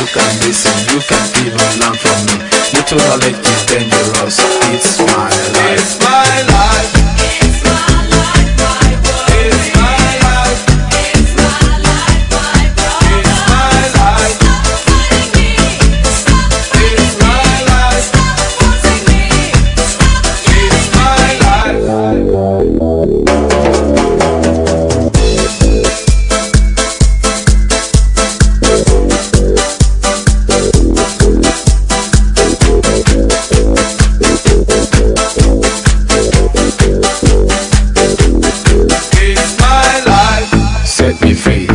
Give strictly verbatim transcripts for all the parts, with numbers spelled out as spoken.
look and listen, you can even learn from me. Little knowledge is dangerous, it's my life. It's my life. It's my life, my world. It's my life. It's my life, my world. It's my life. Stop fighting me. Stop fighting me. It's my life. Stop wanting me. Stop killing me. It's my life.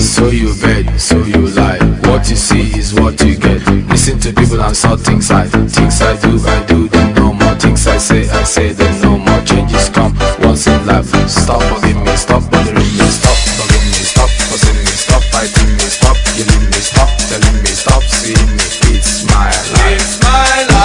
So you beg, so you lie. What you see is what you get. Listen to people and saw things I, things I do, I do them no more. Things I say, I say them no more. Changes come once in life. Stop bugging me, stop bothering me, stop bugging me, stop fussing me, stop fighting me, stop killing me, stop telling me, stop seeing me. It's my life. It's my life.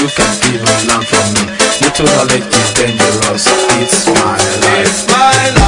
You can even learn from me. Little knowledge is dangerous. It's my life. It's my life.